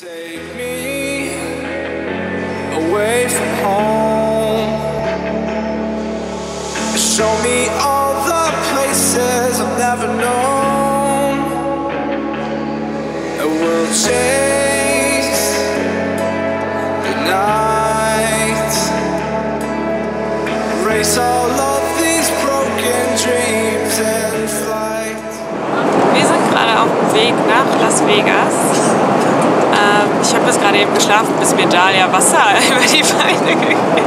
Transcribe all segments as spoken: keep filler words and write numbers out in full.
Take me away from home. Show me all the places I've never known. I will chase the night, race all of these broken dreams and flight. Wir sind gerade auf dem Weg nach Las Vegas. Ich habe jetzt gerade eben geschlafen, bis mir Dahlia Wasser über die Beine gekriegt hat.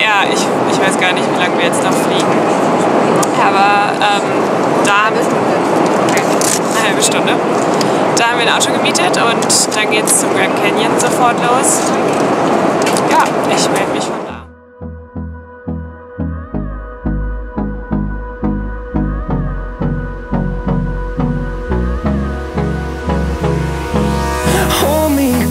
Ja, ich, ich weiß gar nicht, wie lange wir jetzt noch fliegen. Aber ähm, da haben wir eine halbe Stunde. Da haben wir ein Auto gemietet und dann geht es zum Grand Canyon sofort los. Ja, ich melde mich von da.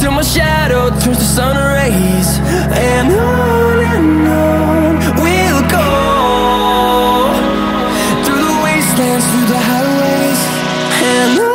till my shadow turns to sun rays. And on and on we'll go, through the wastelands, through the highways. And on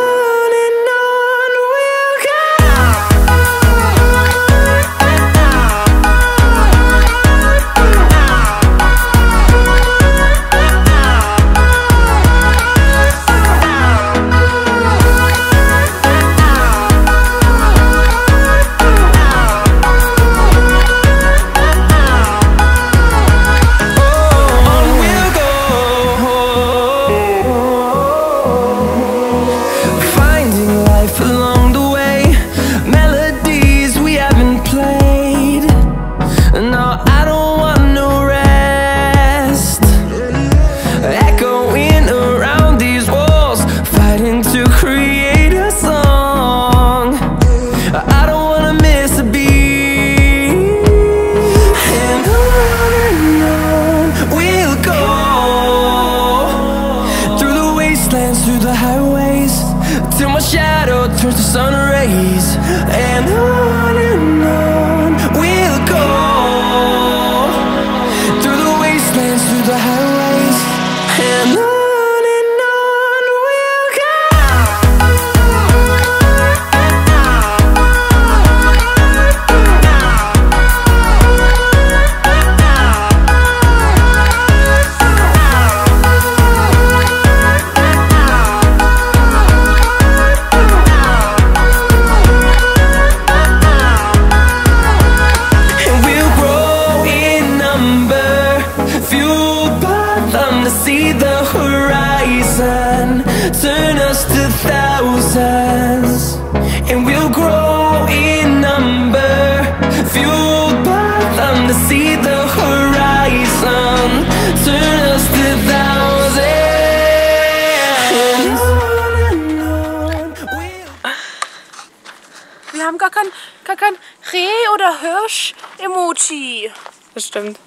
Reh- oder Hirsch-Emoji. Das stimmt.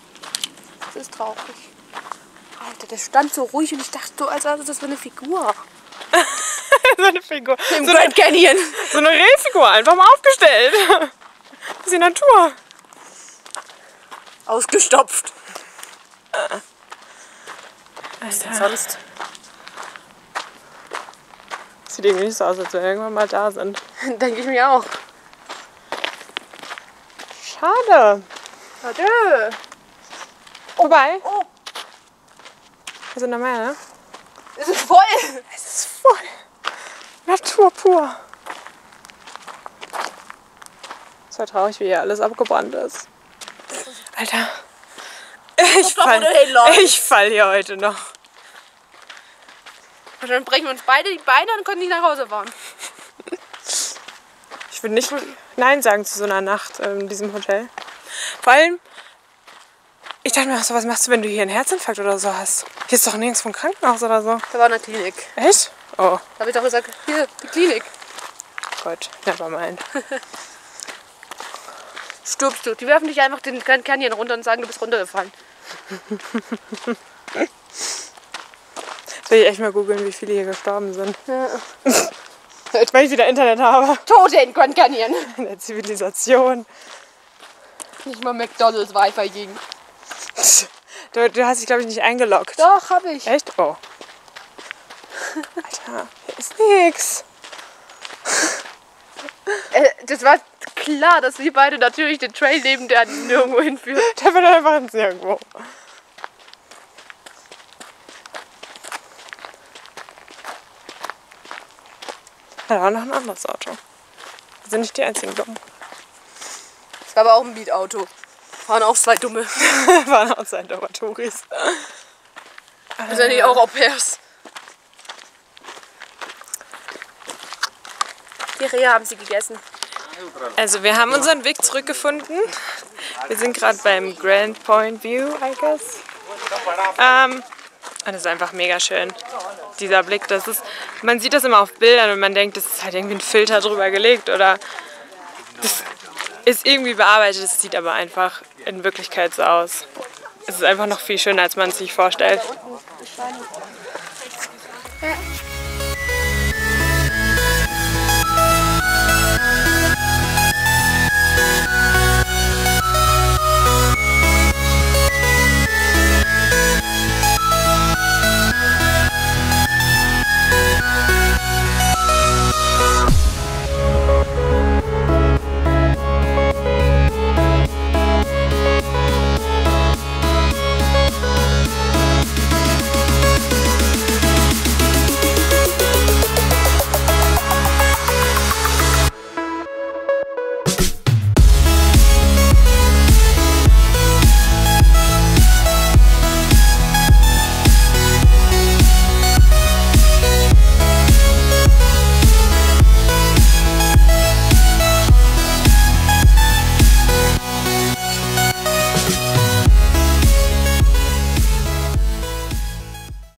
Das ist traurig. Alter, das stand so ruhig und ich dachte, du, als das wäre eine Figur. So eine Figur. Im so Grand Canyon. So eine Rehfigur, einfach mal aufgestellt. Das ist die Natur. Ausgestopft. Äh. Was denn sonst? Das sieht irgendwie nicht so aus, als wenn wir irgendwann mal da sind. Denke ich mir auch. Schade. Schade. Vorbei. Oh, oh. Wir sind noch mehr, ne? Es ist voll. Es ist voll. Natur pur. Es war traurig, wie hier alles abgebrannt ist. Alter. Ich fall, ich fall hier heute noch. Und dann brechen wir uns beide die Beine und können nicht nach Hause fahren. Ich würde nicht Nein sagen zu so einer Nacht in diesem Hotel. Vor allem, ich dachte mir, so was machst du, wenn du hier einen Herzinfarkt oder so hast? Hier ist doch nirgends vom Krankenhaus oder so. Da war eine Klinik. Echt? Oh. Da habe ich doch gesagt, hier, die Klinik. Gott, nevermind. Stirbst du. Die werfen dich einfach den Grand Canyon runter und sagen, du bist runtergefallen. Soll ich echt mal googeln, wie viele hier gestorben sind? Ja. Jetzt, wenn ich wieder Internet habe. Tote in Grand Canyon. In der Zivilisation. Nicht mal McDonalds Wi-Fi ging. Du, du hast dich, glaube ich, nicht eingeloggt. Doch, habe ich. Echt? Oh. Alter, hier ist nix. äh, das war klar, dass wir beide natürlich den Trail nehmen, der nirgendwo hinführt. Der wird einfach ins Nirgendwo. Da war noch ein anderes Auto. Das sind nicht die einzigen Dummen. Es war aber auch ein Mietauto. Waren auch zwei Dumme. Waren auch zwei dumme Touris. Das sind ja auch Au-pairs. Die Rehe haben sie gegessen. Also wir haben unseren Weg zurückgefunden. Wir sind gerade beim Grand Point View, I guess. Ähm, und das ist einfach mega schön. Dieser Blick, das ist, man sieht das immer auf Bildern und man denkt, das ist halt irgendwie ein Filter drüber gelegt oder das ist irgendwie bearbeitet, das sieht aber einfach in Wirklichkeit so aus. Es ist einfach noch viel schöner, als man es sich vorstellt.